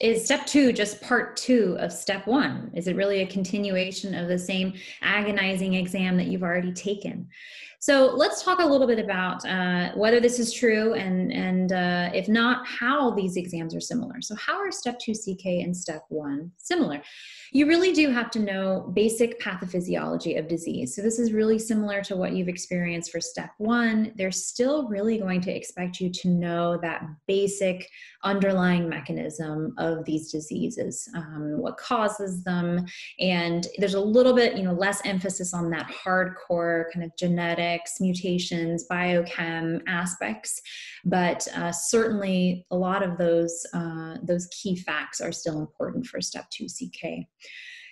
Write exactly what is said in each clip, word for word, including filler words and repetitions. is step two just part two of step one? Is it really a continuation of the same agonizing exam that you've already taken? So let's talk a little bit about uh, whether this is true, and, and uh, if not, how these exams are similar. So how are step two C K and step one similar? You really do have to know basic pathophysiology of disease. So this is really similar to what you've experienced for step one. They're still really going to expect you to know that basic underlying mechanism of these diseases, um, what causes them. And there's a little bit, you know, less emphasis on that hardcore kind of genetic mutations, biochem aspects, but uh, certainly a lot of those, uh, those key facts are still important for step two C K.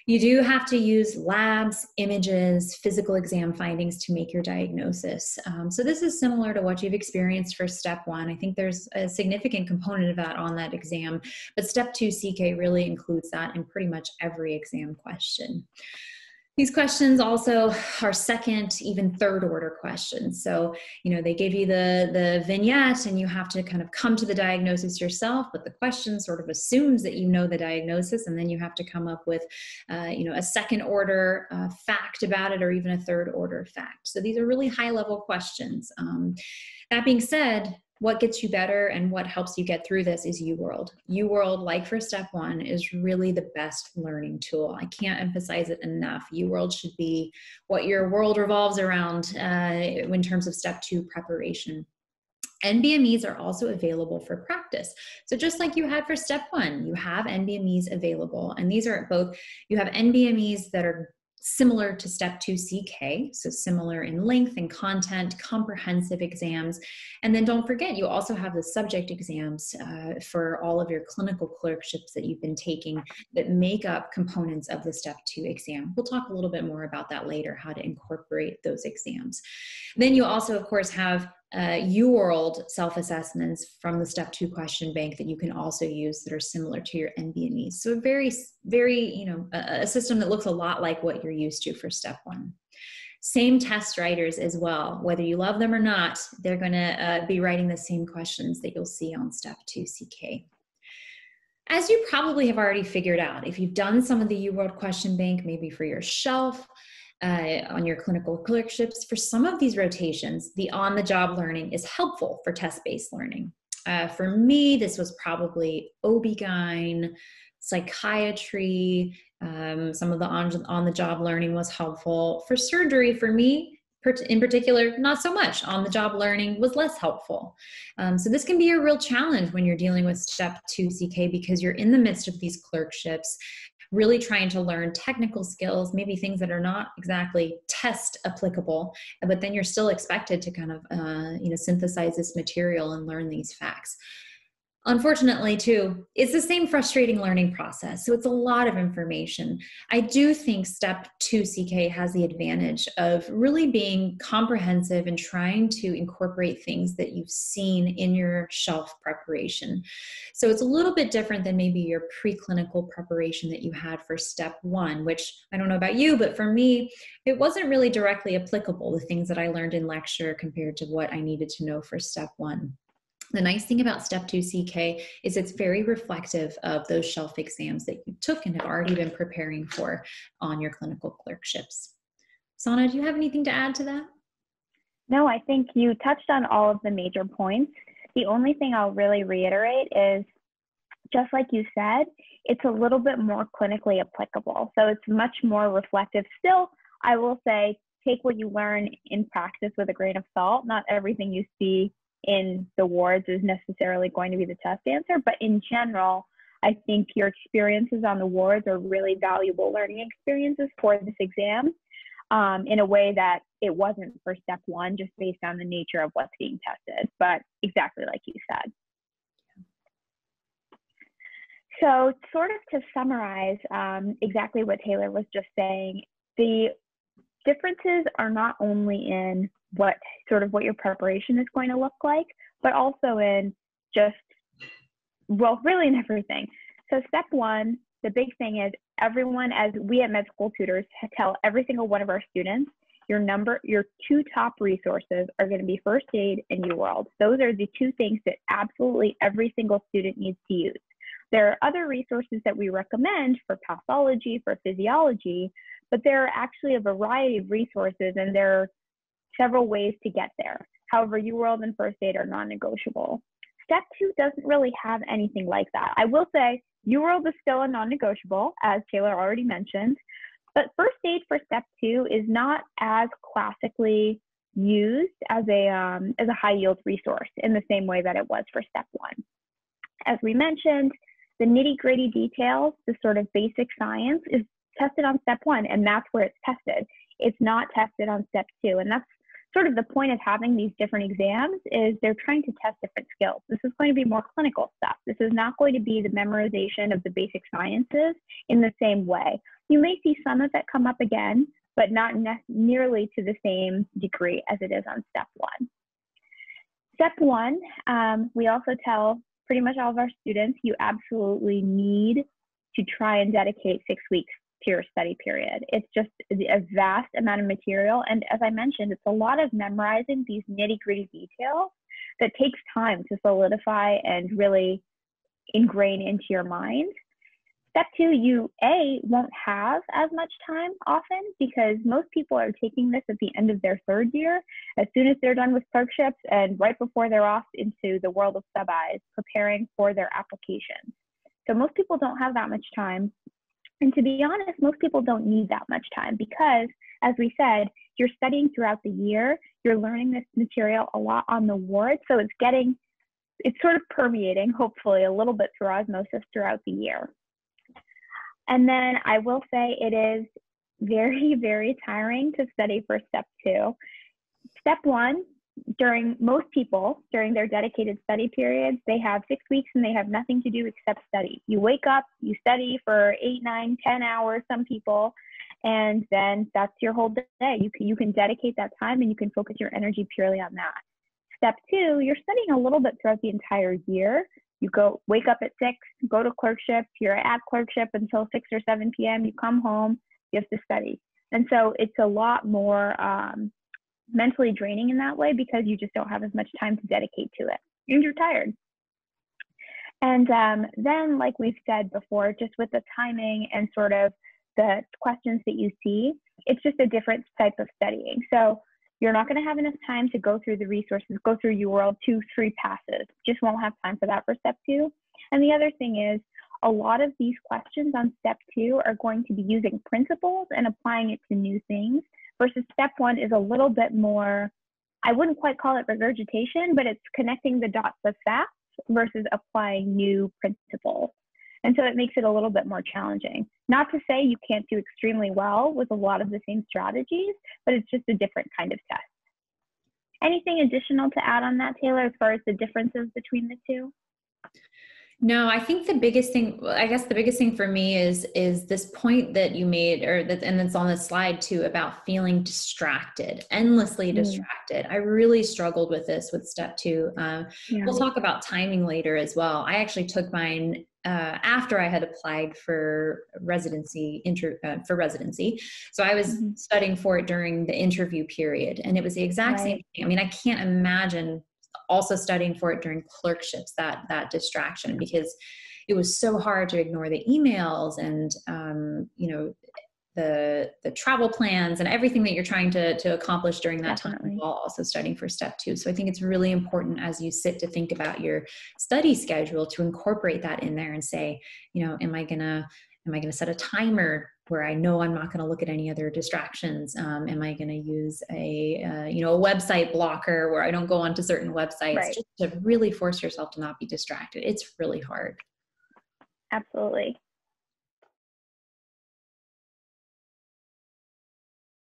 You do have to use labs, images, physical exam findings to make your diagnosis. Um, so this is similar to what you've experienced for step one. I think there's a significant component of that on that exam, but step two C K really includes that in pretty much every exam question. These questions also are second, even third order questions. So, you know, they give you the, the vignette and you have to kind of come to the diagnosis yourself, but the question sort of assumes that you know the diagnosis, and then you have to come up with, uh, you know, a second order uh, fact about it, or even a third order fact. So these are really high level questions. Um, that being said, what gets you better and what helps you get through this is UWorld. UWorld, like for step one, is really the best learning tool. I can't emphasize it enough. UWorld should be what your world revolves around uh, in terms of step two preparation. N B M Es are also available for practice. So just like you had for step one, you have N B M Es available. And these are both, you have N B M Es that are similar to step two C K, so similar in length and content, comprehensive exams. And then don't forget, you also have the subject exams uh, for all of your clinical clerkships that you've been taking that make up components of the step two exam. We'll talk a little bit more about that later, how to incorporate those exams. Then you also, of course, have Uh, UWorld self-assessments from the step two question bank that you can also use that are similar to your N B M Es. So a very, very, you know, a, a system that looks a lot like what you're used to for step one. Same test writers as well, whether you love them or not, they're going to uh, be writing the same questions that you'll see on step two C K. As you probably have already figured out, if you've done some of the UWorld question bank, maybe for your shelf, Uh, on your clinical clerkships, for some of these rotations, the on-the-job learning is helpful for test-based learning. Uh, for me, this was probably O B G Y N, psychiatry, um, some of the on-the-job learning was helpful. For surgery, for me, in particular, not so much. On-the-job learning was less helpful. Um, so this can be a real challenge when you're dealing with step two C K, because you're in the midst of these clerkships, really trying to learn technical skills, maybe things that are not exactly test applicable, but then you're still expected to kind of, uh, you know, synthesize this material and learn these facts. Unfortunately, too, it's the same frustrating learning process. So it's a lot of information. I do think step two C K has the advantage of really being comprehensive and trying to incorporate things that you've seen in your shelf preparation. So it's a little bit different than maybe your preclinical preparation that you had for step one, which I don't know about you, but for me, it wasn't really directly applicable, the things that I learned in lecture compared to what I needed to know for step one. The nice thing about step two C K is it's very reflective of those shelf exams that you took and have already been preparing for on your clinical clerkships. Sana, do you have anything to add to that? No, I think you touched on all of the major points. The only thing I'll really reiterate is, just like you said, it's a little bit more clinically applicable. So it's much more reflective. Still, I will say, take what you learn in practice with a grain of salt. Not everything you see in the wards is necessarily going to be the test answer, but in general, I think your experiences on the wards are really valuable learning experiences for this exam um, in a way that it wasn't for step one, just based on the nature of what's being tested, but exactly like you said. So sort of to summarize um, exactly what Taylor was just saying, the differences are not only in what sort of what your preparation is going to look like, but also in just, well, really in everything. So step one, the big thing is everyone, as we at med school tutors tell every single one of our students, your number, your two top resources are going to be first aid and UWorld. Those are the two things that absolutely every single student needs to use. There are other resources that we recommend for pathology, for physiology, but there are actually a variety of resources, and there are several ways to get there. However, UWorld and First Aid are non-negotiable. Step two doesn't really have anything like that. I will say UWorld is still a non-negotiable, as Taylor already mentioned, but First Aid for Step two is not as classically used as a, um, as a high-yield resource in the same way that it was for Step one. As we mentioned, the nitty-gritty details, the sort of basic science, is tested on Step one, and that's where it's tested. It's not tested on Step two, and that's sort of the point of having these different exams, is they're trying to test different skills. This is going to be more clinical stuff. This is not going to be the memorization of the basic sciences in the same way. You may see some of it come up again, but not nearly to the same degree as it is on Step one. Step one, um, we also tell pretty much all of our students, you absolutely need to try and dedicate six weeks to your study period. It's just a vast amount of material. And as I mentioned, it's a lot of memorizing these nitty-gritty details that takes time to solidify and really ingrain into your mind. Step two, you A, won't have as much time often, because most people are taking this at the end of their third year, as soon as they're done with clerkships and right before they're off into the world of sub-I's, preparing for their applications. So most people don't have that much time. And to be honest, most people don't need that much time, because, as we said, you're studying throughout the year, you're learning this material a lot on the ward, so it's getting, it's sort of permeating, hopefully, a little bit through osmosis throughout the year. And then I will say it is very, very tiring to study for Step two. Step one, during most people, during their dedicated study periods, they have six weeks and they have nothing to do except study. You wake up, you study for eight, nine, ten hours, some people, and then that's your whole day. You can, you can dedicate that time and you can focus your energy purely on that. Step two, you're studying a little bit throughout the entire year. You go wake up at six, go to clerkship, you're at clerkship until six or seven P M, you come home, you have to study. And so it's a lot more um, mentally draining in that way, because you just don't have as much time to dedicate to it, and you're tired. And um, then, like we've said before, just with the timing and sort of the questions that you see, it's just a different type of studying. So you're not going to have enough time to go through the resources, go through UWorld two, three passes. Just won't have time for that for Step two. And the other thing is, a lot of these questions on Step two are going to be using principles and applying it to new things, versus Step one is a little bit more, I wouldn't quite call it regurgitation, but it's connecting the dots of facts versus applying new principles. And so it makes it a little bit more challenging. Not to say you can't do extremely well with a lot of the same strategies, but it's just a different kind of test. Anything additional to add on that, Taylor, as far as the differences between the two? No, I think the biggest thing, I guess the biggest thing for me is, is this point that you made, or that, and it's on this slide too, about feeling distracted, endlessly distracted. Mm. I really struggled with this with Step two. Um, yeah. We'll talk about timing later as well. I actually took mine Uh, after I had applied for residency, inter, uh, for residency. So I was mm-hmm. studying for it during the interview period, and it was the exact right. same thing. I mean, I can't imagine also studying for it during clerkships, that, that distraction, because it was so hard to ignore the emails and, um, you know, the, the travel plans and everything that you're trying to, to accomplish during that Definitely. time, while also studying for Step two. So I think it's really important, as you sit to think about your study schedule, to incorporate that in there and say, you know, am I gonna, am I gonna set a timer where I know I'm not gonna look at any other distractions? Um, am I gonna use a, uh, you know, a website blocker where I don't go onto certain websites? Right. Just to really force yourself to not be distracted. It's really hard. Absolutely.